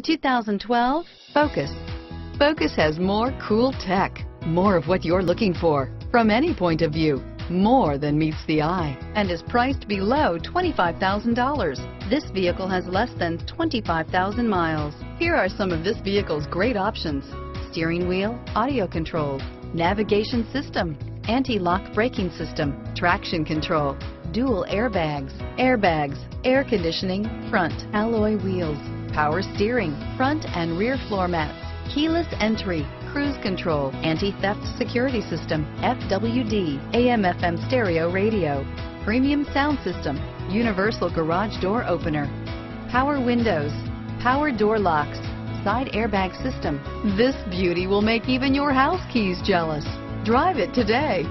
The 2012 Focus. Focus has more cool tech, more of what you're looking for, from any point of view, more than meets the eye, and is priced below $25,000. This vehicle has less than 25,000 miles. Here are some of this vehicle's great options: steering wheel audio controls, navigation system, anti-lock braking system, traction control, dual airbags, air conditioning, front alloy wheels, power steering, front and rear floor mats, keyless entry, cruise control, anti-theft security system, FWD, AM/FM stereo radio, premium sound system, universal garage door opener, power windows, power door locks, side airbag system. This beauty will make even your house keys jealous. Drive it today.